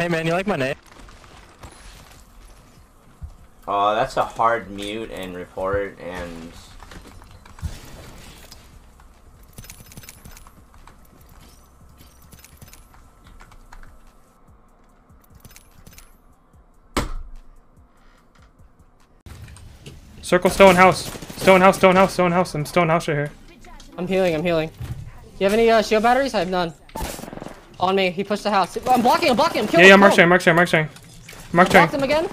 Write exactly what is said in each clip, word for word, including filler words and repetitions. Hey man, you like my name? Oh, that's a hard mute and report and... Circle stone house. Stone house, stone house, stone house. I'm stone house right here. I'm healing, I'm healing. Do you have any uh, shield batteries? I have none. On me, he pushed the house. I'm blocking, I'm blocking, I'm killing him. Yeah, yeah, I'm mark sharing, mark sharing, mark sharing. Mark sharing. Blocked him again.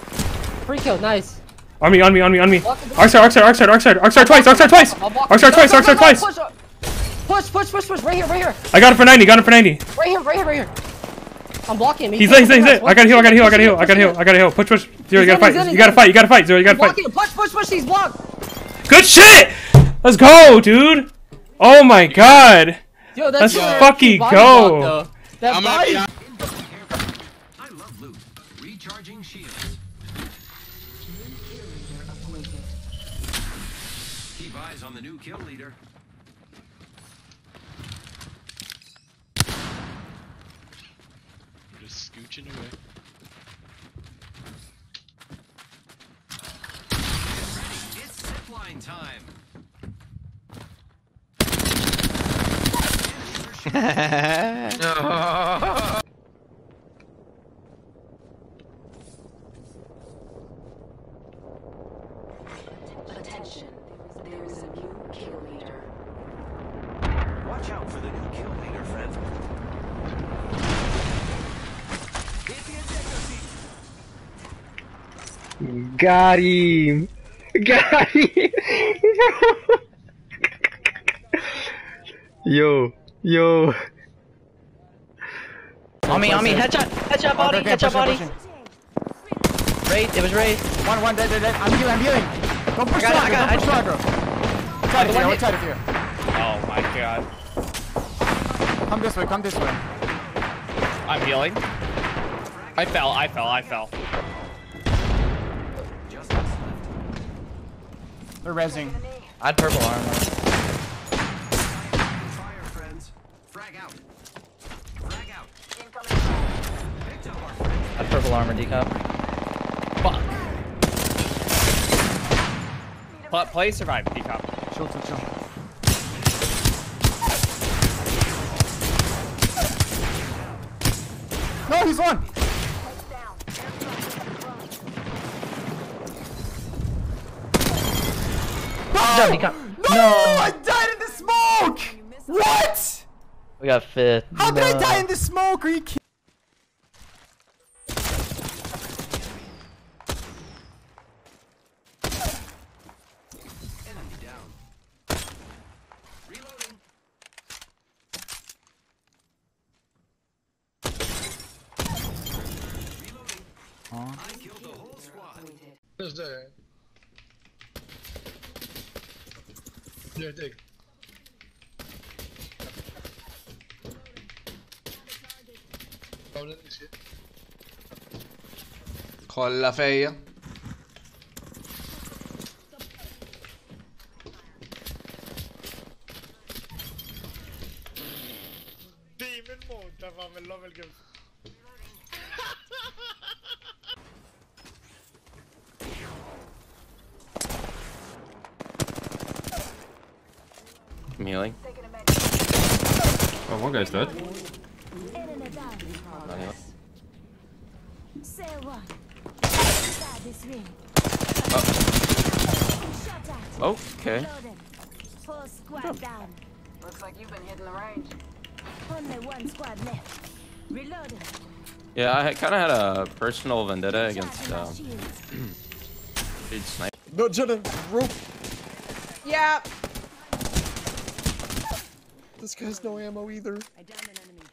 Free kill, nice. On me, on me, on me, on me. Arc side, arc side, arc side, arc side, arc side twice, arc side twice. Arc side twice, arc side twice. Push, push, push, push, right here, right here. I got him for ninety, got him for ninety. Right here, right here, right here. I'm blocking him. He's lit, he's lit, he's lit. I gotta heal, I gotta heal, I gotta heal, I gotta heal, I gotta heal. Push, push. Zero, you gotta fight, you gotta fight, you gotta fight, Zero, you gotta fight. Push, push, push, he's blocked. Good shit! Let's go, dude. Oh my god. Yo, that's Let's fucking go. Block, that I'm body. Up, I love loot. Recharging shields. Keep eyes on the new kill leader. You're just scooching away. It's zipline time. No. Attention, there is a new kill leader. Watch out for the new kill leader, friend. Got him. Got him. Yo. Yo. On me, on me, headshot, headshot body, headshot body. Raid, it was raid. One, one, dead, dead, dead. I'm healing, I'm healing. Don't push the aggro, don't push the aggro. Outside of here, outside of here. Oh my god. Come this way, come this way. I'm healing. I fell, I fell, I fell. They're rezzing. I had purple armor. I have purple armor decap. Fuck. Play, play survive decap. Chill, chill, chill. No, he's one. No! No, no, I died in the smoke. What? We got fifth. How did I die in the smoke? Are you kidding? I killed the whole squad. There's there. Yeah, dig. Kolla feja. Demon mode, där var väl level gud. I'm healing. Oh, one guy's dead. Oh. Okay. Looks like you've been hitting the range. Only one squad left. Reloading. Yeah, I kind of had a personal vendetta against um, dude, sniper. No, Jenna, roof. Yeah. This guy's no ammo either. I downed an enemy.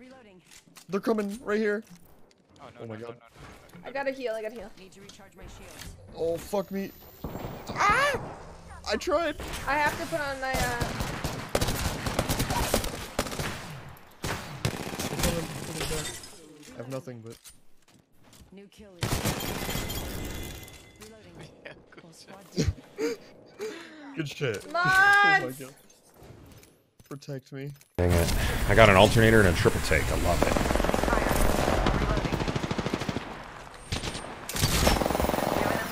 Reloading. They're coming right here. Oh, no, oh my no, god. No, no, no, no, no. I gotta heal, I gotta heal. Need to recharge my shields. Oh, fuck me. Ah! I tried. I have to put on my, uh... I have nothing, but... New kill is... Reloading. Yeah, good shit. Good shit. Mom! Oh my god. Protect me. Dang it. I got an alternator and a triple take. I love it.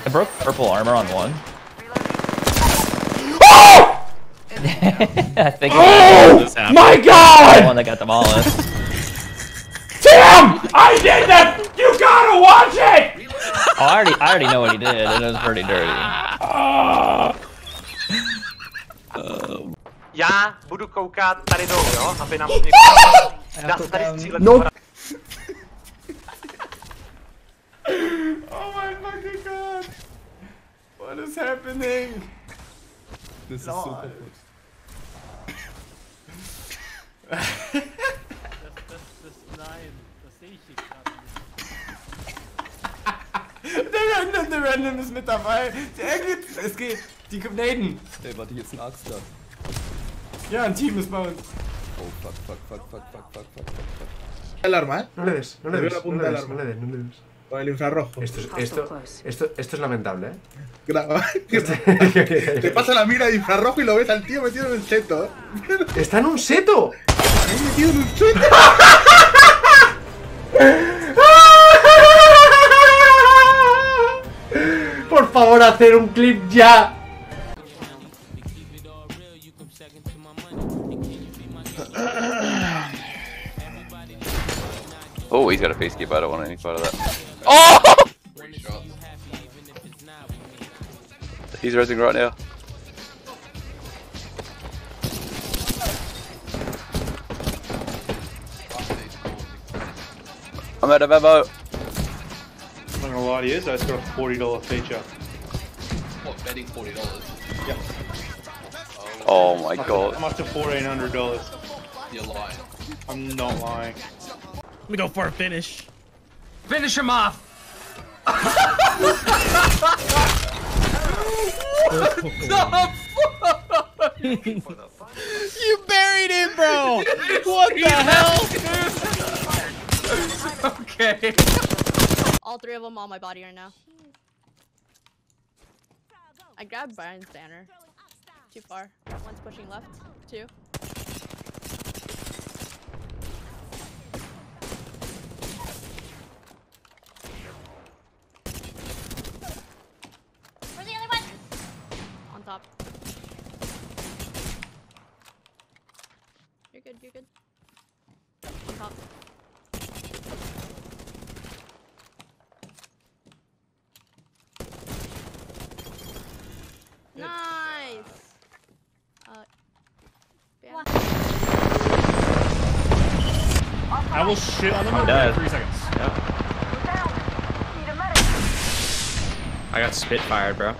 I broke purple armor on one. Oh! I think oh! My God! The one that got demolished. Tim! I did that! You gotta watch it! Oh, I already, I already know what he did, and it was pretty dirty. Uh... Uh... Já budu koukat tady dolů, jo, aby nám tady střílet. No. Oh my fucking God! What is happening? This is super good. Nein, das sehe ich hier gerade. Der Random, der Random ist mit dabei. Der geht, es geht. Die kommt Naden. Ey, warte, hier ist ein Arzt da. Ja, ein Team ist bei uns. Oh, fuck, fuck, fuck, fuck, fuck, fuck, fuck, fuck. Alarma, ¿eh? No le des, no le des, no le des, no le des, no le des. Con el infrarrojo. Esto es, esto, esto, esto es lamentable, ¿eh? Graba. Te pasa la mira de infrarrojo y lo ves al tío metido en un seto, ¿eh? ¡Está en un seto! ¡Está metido en un seto! Por favor, hacer un clip ya. Oh, he's got a face cape. I don't want any part of that. Oh! He's resing right now. I'm out of ammo. I'm not gonna lie to you, so it's got a forty dollar feature. What, betting forty dollars? Yep. Oh, oh my God. I'm up to fourteen hundred dollars. You're lying. I'm not lying. Let me go for a finish. Finish him off! What the fuck? You buried him, bro! What the hell? Okay. All three of them on my body right now. I grabbed Brian Stanner. Too far. One's pushing left. Two. Top. You're good, you're good. Top. Good. Nice! Uh, yeah. I will shit on them in three seconds. Yep. I got spit fired, bro.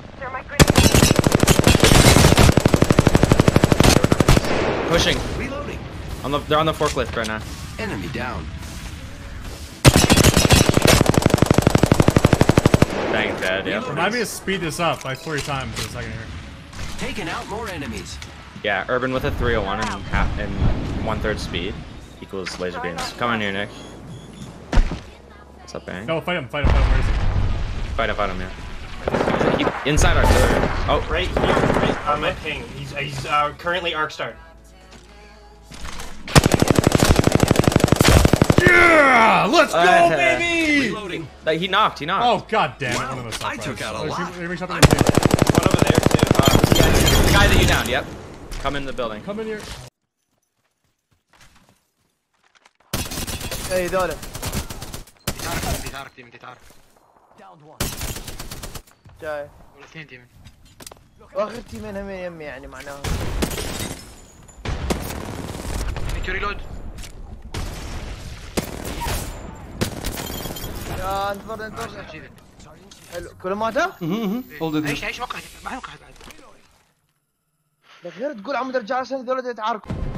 Pushing. Reloading. On the, they're on the forklift right now. Enemy down. Dang, dead, yeah. Remind me to speed this up like forty times for a second here. Taking out more enemies. Yeah, Urban with a three oh one and half and one third speed equals laser beams. Come on here, Nick. What's up, Bang? No, fight him, fight him, fight him. Where is he? Fight him, fight him, yeah. Inside artillery. Oh, right here, right on my ping. He's, he's uh, currently arc start. Yeah! Let's go, uh, baby! Reloading. Like, he knocked, he knocked. Oh, god damn it. Wow. I right. took out a oh, lot. Shoot, shoot, shoot. One over there, too. Uh, yeah, the guy that you downed, yep. Come in the building. Come in here. Hey, done it. Down one. جاي. والاثنين تيمين. واخر تيمين هم يمي يعني معناها. Need to reload. يا انتظر انتظر حلو كله ماته؟ اها اها عيش عيش وقع معي وقع بعد لك غير تقول عم ترجع عشان ذولا يتعاركوا